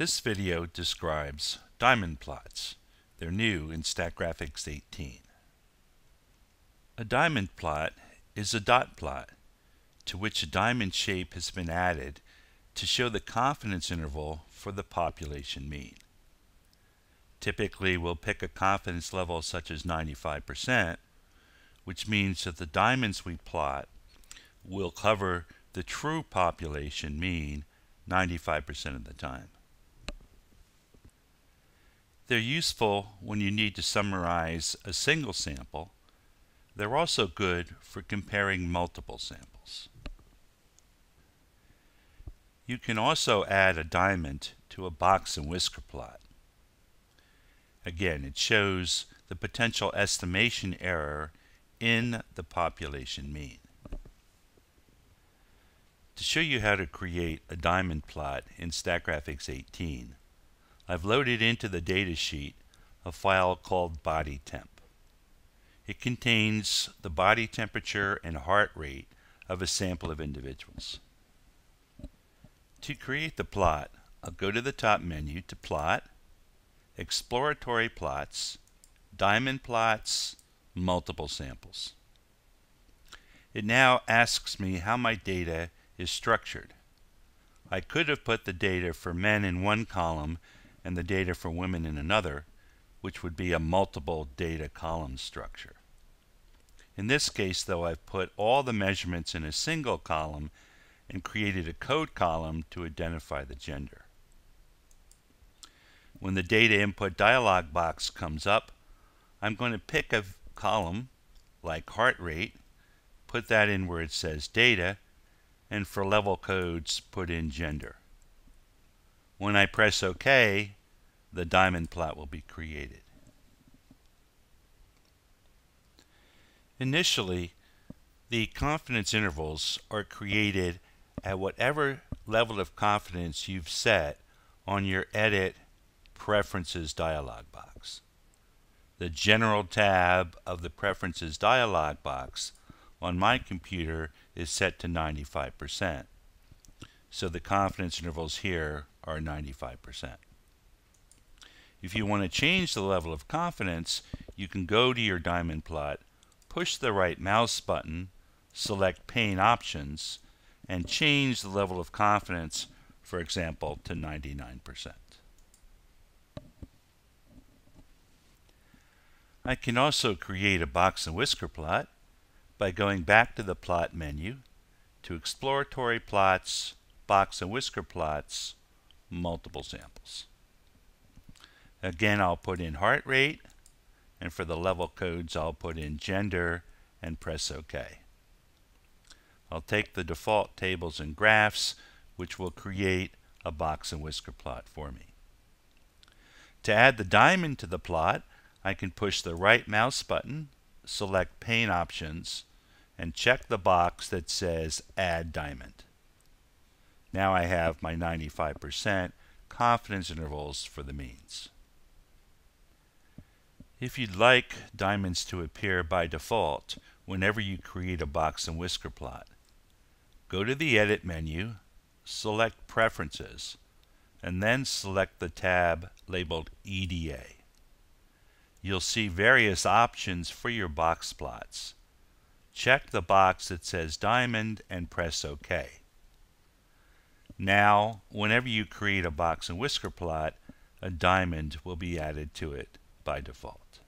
This video describes diamond plots. They're new in Statgraphics 18. A diamond plot is a dot plot to which a diamond shape has been added to show the confidence interval for the population mean. Typically, we'll pick a confidence level such as 95%, which means that the diamonds we plot will cover the true population mean 95% of the time. They're useful when you need to summarize a single sample. They're also good for comparing multiple samples. You can also add a diamond to a box and whisker plot. Again, it shows the potential estimation error in the population mean. To show you how to create a diamond plot in Statgraphics 18, I've loaded into the datasheet a file called body temp. It contains the body temperature and heart rate of a sample of individuals. To create the plot, I'll go to the top menu to Plot, Exploratory Plots, Diamond Plots, Multiple Samples. It now asks me how my data is structured. I could have put the data for men in one column and the data for women in another, which would be a multiple data column structure. In this case, though, I've put all the measurements in a single column and created a code column to identify the gender. When the data input dialog box comes up, I'm going to pick a column like heart rate, put that in where it says data, and for level codes, put in gender. When I press OK, the diamond plot will be created. Initially, the confidence intervals are created at whatever level of confidence you've set on your Edit Preferences dialog box. The General tab of the Preferences dialog box on my computer is set to 95%, so the confidence intervals here are 95%. If you want to change the level of confidence, you can go to your diamond plot, push the right mouse button, select Pane Options, and change the level of confidence, for example, to 99%. I can also create a box and whisker plot by going back to the Plot menu to Exploratory Plots, Box and Whisker Plots, Multiple Samples. Again, I'll put in heart rate, and for the level codes, I'll put in gender and press OK. I'll take the default tables and graphs, which will create a box and whisker plot for me. To add the diamond to the plot, I can push the right mouse button, select Pane Options, and check the box that says Add Diamond. Now I have my 95% confidence intervals for the means. If you'd like diamonds to appear by default whenever you create a box and whisker plot, go to the Edit menu, select Preferences, and then select the tab labeled EDA. You'll see various options for your box plots. Check the box that says Diamond and press OK. Now, whenever you create a box and whisker plot, a diamond will be added to it by default.